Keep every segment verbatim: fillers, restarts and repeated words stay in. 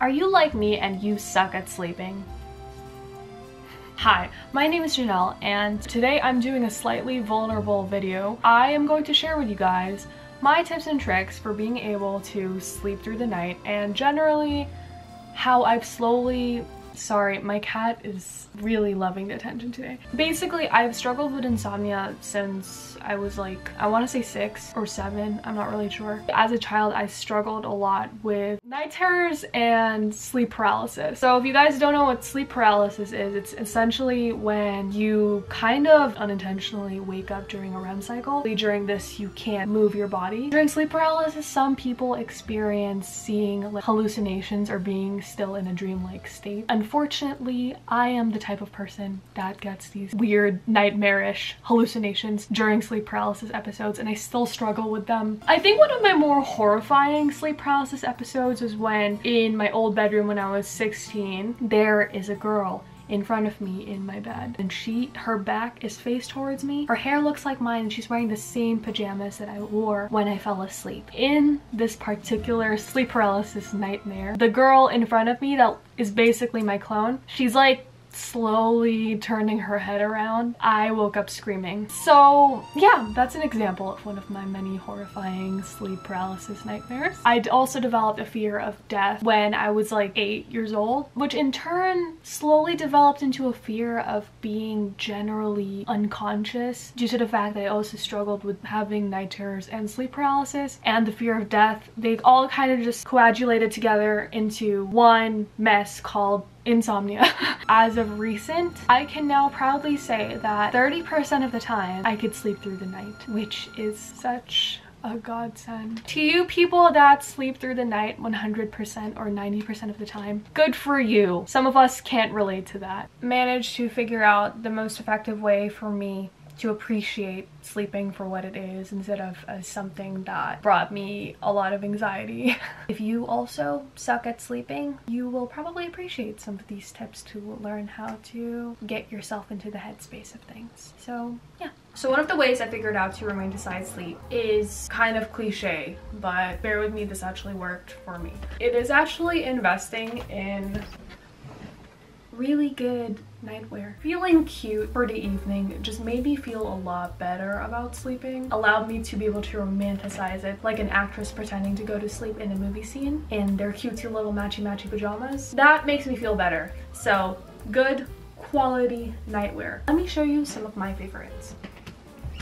Are you like me and you suck at sleeping? Hi, my name is Janelle, and today I'm doing a slightly vulnerable video. I am going to share with you guys my tips and tricks for being able to sleep through the night, and generally how I've slowly... Sorry, my cat is really loving the attention today. Basically, I've struggled with insomnia since I was like, I want to say six or seven, I'm not really sure. As a child, I struggled a lot with night terrors and sleep paralysis. So if you guys don't know what sleep paralysis is, it's essentially when you kind of unintentionally wake up during a R E M cycle. During this, you can't move your body. During sleep paralysis, some people experience seeing like, hallucinations or being still in a dreamlike state. Unfortunately, I am the type of person that gets these weird, nightmarish hallucinations during sleep paralysis episodes, and I still struggle with them. I think one of my more horrifying sleep paralysis episodes was when, in my old bedroom when I was sixteen, there is a girl in front of me in my bed, and she her back is faced towards me. Her hair looks like mine, and she's wearing the same pajamas that I wore when I fell asleep. In this particular sleep paralysis nightmare, the girl in front of me that is basically my clone, she's like slowly turning her head around. I woke up screaming. So yeah, that's an example of one of my many horrifying sleep paralysis nightmares. I also developed a fear of death when I was like eight years old, which in turn slowly developed into a fear of being generally unconscious due to the fact that I also struggled with having night terrors and sleep paralysis, and the fear of death. They all kind of just coagulated together into one mess called insomnia. As of recent, I can now proudly say that thirty percent of the time I could sleep through the night, which is such a godsend. To you people that sleep through the night one hundred percent or ninety percent of the time, good for you. Some of us can't relate to that. Managed to figure out the most effective way for me to appreciate sleeping for what it is instead of as something that brought me a lot of anxiety. If you also suck at sleeping, you will probably appreciate some of these tips to learn how to get yourself into the headspace of things. So yeah. So one of the ways I figured out to remain aside sleep is kind of cliche, but bear with me, this actually worked for me. It is actually investing in really good nightwear. Feeling cute for the evening just made me feel a lot better about sleeping. Allowed me to be able to romanticize it, like an actress pretending to go to sleep in a movie scene in their cutesy little matchy matchy pajamas. That makes me feel better. So good quality nightwear. Let me show you some of my favorites.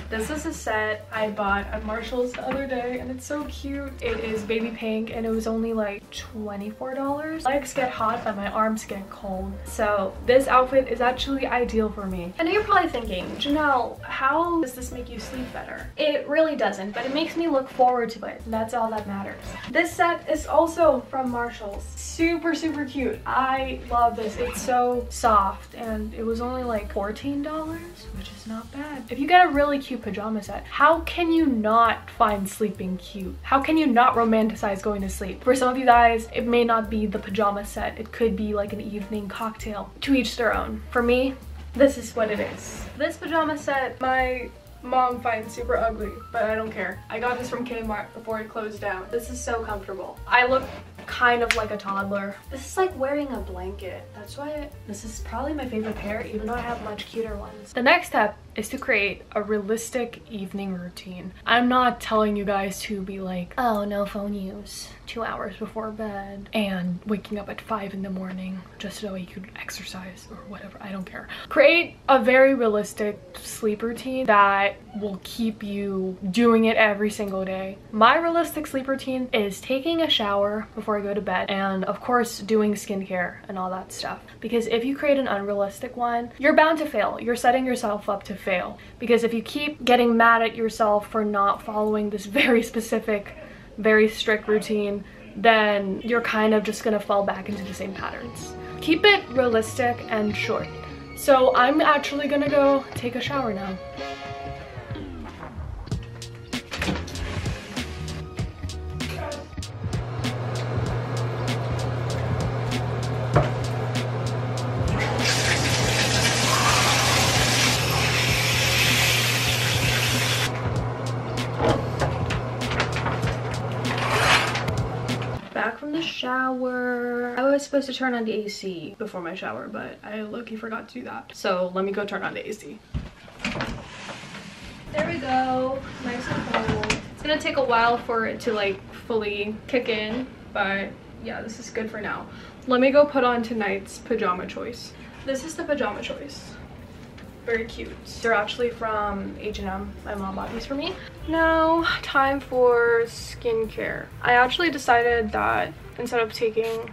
This is a set I bought at Marshall's the other day, and it's so cute. It is baby pink, and it was only like twenty-four dollars. Legs get hot, but my arms get cold. So this outfit is actually ideal for me. And you're probably thinking, Janelle, how does this make you sleep better? It really doesn't, but it makes me look forward to it. And that's all that matters. This set is also from Marshall's. Super, super cute. I love this. It's so soft, and it was only like fourteen dollars, which is not bad. If you get a really cute pajama set, how can you not find sleeping cute? How can you not romanticize going to sleep? For some of you guys, it may not be the pajama set, it could be like an evening cocktail. To each their own. For me, this is what it is. This pajama set my mom finds super ugly, but I don't care. I got this from Kmart before it closed down. This is so comfortable. I look kind of like a toddler. This is like wearing a blanket. That's why I, this is probably my favorite pair, even though I have much cuter ones. The next step is to create a realistic evening routine. I'm not telling you guys to be like, oh, no phone use two hours before bed and waking up at five in the morning just so you could exercise or whatever. I don't care. Create a very realistic sleep routine that will keep you doing it every single day. My realistic sleep routine is taking a shower before I go to bed and of course doing skincare and all that stuff, because if you create an unrealistic one, you're bound to fail. You're setting yourself up to fail. fail because if you keep getting mad at yourself for not following this very specific, very strict routine, then you're kind of just gonna fall back into the same patterns. Keep it realistic and short. So I'm actually gonna go take a shower now. Shower. I was supposed to turn on the A C before my shower, but I low-key forgot to do that. So let me go turn on the A C. There we go, nice and cold. It's gonna take a while for it to like fully kick in, but yeah, this is good for now. Let me go put on tonight's pajama choice. This is the pajama choice. Very cute. They're actually from H and M. My mom bought these for me. Now, time for skincare. I actually decided that instead of taking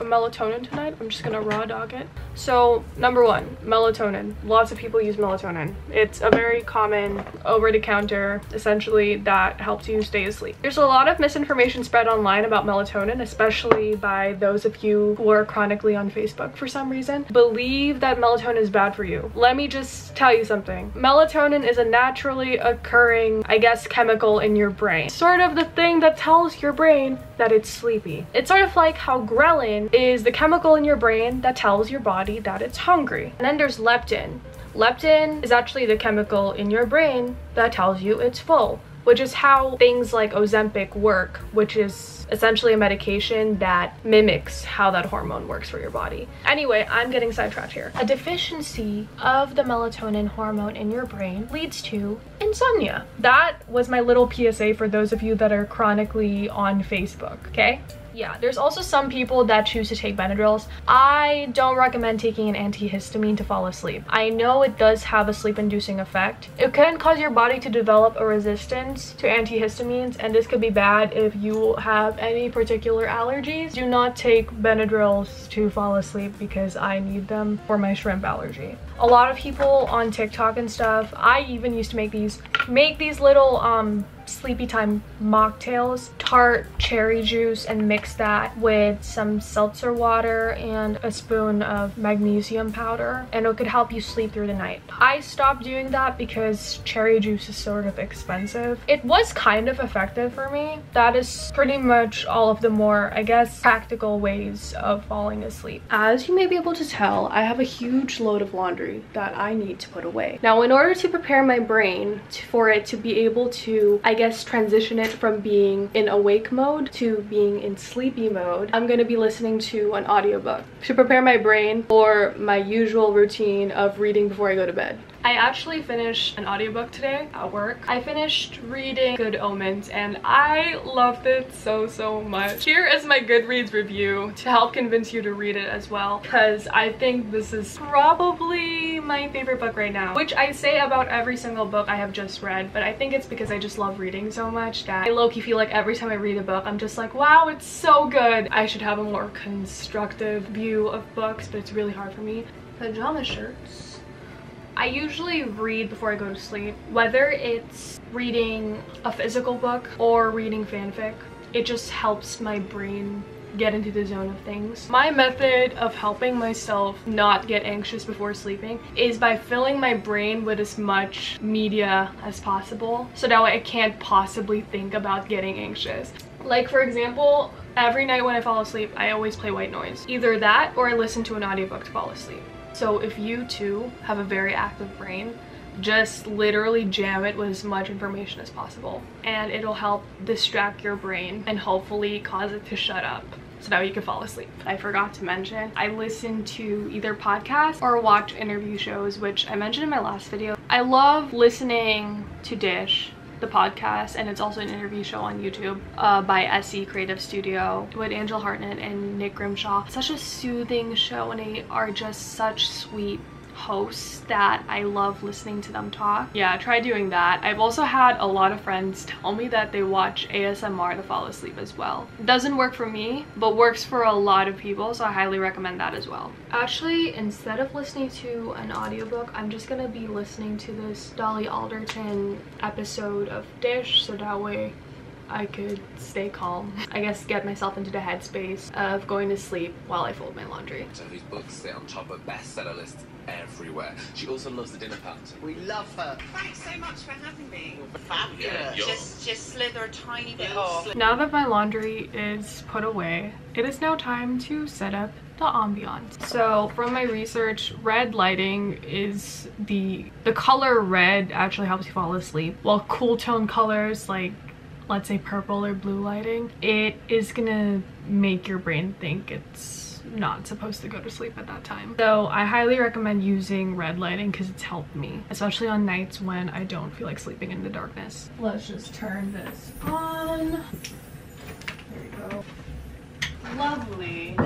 a melatonin tonight, I'm just gonna raw dog it. So, number one, melatonin. Lots of people use melatonin. It's a very common over-the-counter, essentially, that helps you stay asleep. There's a lot of misinformation spread online about melatonin, especially by those of you who are chronically on Facebook for some reason. Believe that melatonin is bad for you. Let me just tell you something. Melatonin is a naturally occurring, I guess, chemical in your brain. Sort of the thing that tells your brain that it's sleepy. It's sort of like how ghrelin is the chemical in your brain that tells your body that it's hungry. And then there's leptin. Leptin is actually the chemical in your brain that tells you it's full, which is how things like Ozempic work, which is essentially a medication that mimics how that hormone works for your body. Anyway, I'm getting sidetracked here. A deficiency of the melatonin hormone in your brain leads to insomnia. That was my little P S A for those of you that are chronically on Facebook, okay? Yeah, there's also some people that choose to take Benadryls. I don't recommend taking an antihistamine to fall asleep. I know it does have a sleep-inducing effect. It can cause your body to develop a resistance to antihistamines, and this could be bad if you have any particular allergies. Do not take Benadryls to fall asleep because I need them for my shrimp allergy. A lot of people on TikTok and stuff, I even used to make these, make these little, um, sleepy time mocktails, tart cherry juice, and mix that with some seltzer water and a spoon of magnesium powder, and it could help you sleep through the night. I stopped doing that because cherry juice is sort of expensive. It was kind of effective for me. That is pretty much all of the more, I guess, practical ways of falling asleep. As you may be able to tell, I have a huge load of laundry that I need to put away. Now, in order to prepare my brain for it to be able to, I I guess, transition it from being in awake mode to being in sleepy mode, I'm gonna be listening to an audiobook to prepare my brain for my usual routine of reading before I go to bed. I actually finished an audiobook today at work. I finished reading Good Omens and I loved it so, so much. Here is my Goodreads review to help convince you to read it as well, because I think this is probably my favorite book right now, which I say about every single book I have just read, but I think it's because I just love reading so much that I low-key feel like every time I read a book, I'm just like, wow, it's so good. I should have a more constructive view of books, but it's really hard for me. Pajama shirts. I usually read before I go to sleep, whether it's reading a physical book or reading fanfic. It just helps my brain get into the zone of things. My method of helping myself not get anxious before sleeping is by filling my brain with as much media as possible, so that way I can't possibly think about getting anxious. Like, for example, every night when I fall asleep, I always play white noise. Either that or I listen to an audiobook to fall asleep. So if you too have a very active brain, just literally jam it with as much information as possible, and it'll help distract your brain and hopefully cause it to shut up so that you can fall asleep. I forgot to mention, I listen to either podcasts or watch interview shows, which I mentioned in my last video. I love listening to Dish, the podcast, and it's also an interview show on YouTube uh, by S E Creative Studio with Angela Hartnett and Nick Grimshaw. Such a soothing show, and they are just such sweet hosts that I love listening to them talk. Yeah, try doing that. I've also had a lot of friends tell me that they watch A S M R to fall asleep as well. It doesn't work for me, but works for a lot of people, so I highly recommend that as well. Actually, instead of listening to an audiobook, I'm just gonna be listening to this Dolly Alderton episode of Dish, so that way I could stay calm. I guess get myself into the headspace of going to sleep while I fold my laundry. So these books sit on top of bestseller lists everywhere. She also loves the dinner party. We love her. Thanks so much for having me. Fabulous. Yeah, just, just slither a tiny bit off. Now that my laundry is put away, it is now time to set up the ambiance. So from my research, red lighting is the the color red actually helps you fall asleep, while cool tone colors like let's say purple or blue lighting, it is gonna make your brain think it's not supposed to go to sleep at that time. So I highly recommend using red lighting because it's helped me, especially on nights when I don't feel like sleeping in the darkness. Let's just turn this on. There we go. Lovely.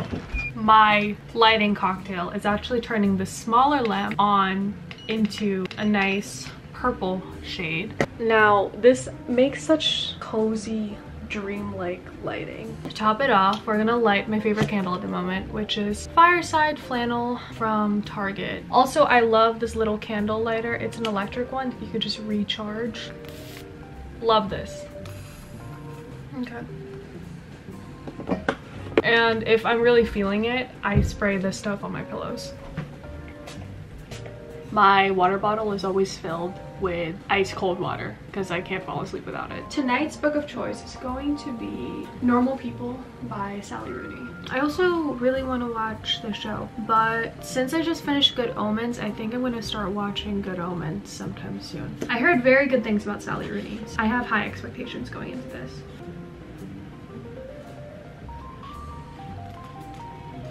My lighting cocktail is actually turning the smaller lamp on into a nice purple shade. Now this makes such cozy, dreamlike lighting. To top it off, we're gonna light my favorite candle at the moment, which is Fireside Flannel from Target. Also, I love this little candle lighter. It's an electric one. You could just recharge. Love this. Okay. And if I'm really feeling it, I spray this stuff on my pillows. My water bottle is always filled with ice cold water because I can't fall asleep without it. Tonight's book of choice is going to be Normal People by Sally Rooney. I also really want to watch the show, but since I just finished Good Omens, I think I'm going to start watching Good Omens sometime soon. I heard very good things about Sally Rooney. I have high expectations going into this.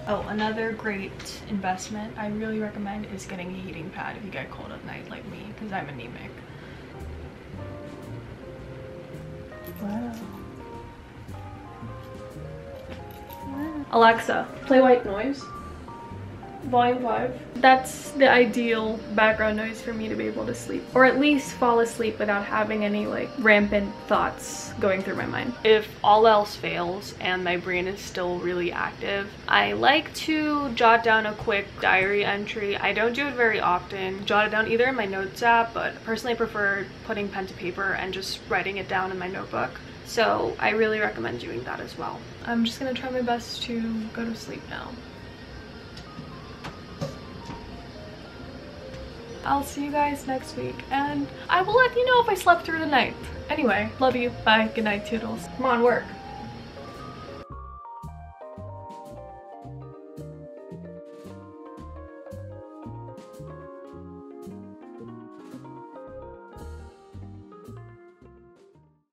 Oh, another great investment I really recommend is getting a heating pad if you get cold at night like me, because I'm anemic. Wow. Wow. Alexa, play white noise. Volume five. That's the ideal background noise for me to be able to sleep, or at least fall asleep without having any like rampant thoughts going through my mind. If all else fails and my brain is still really active, I like to jot down a quick diary entry. I don't do it very often. Jot it down either in my notes app, but personally I prefer putting pen to paper and just writing it down in my notebook. So I really recommend doing that as well. I'm just gonna try my best to go to sleep now. I'll see you guys next week, and I will let you know if I slept through the night. Anyway, love you. Bye. Good night, toodles. Come on, work.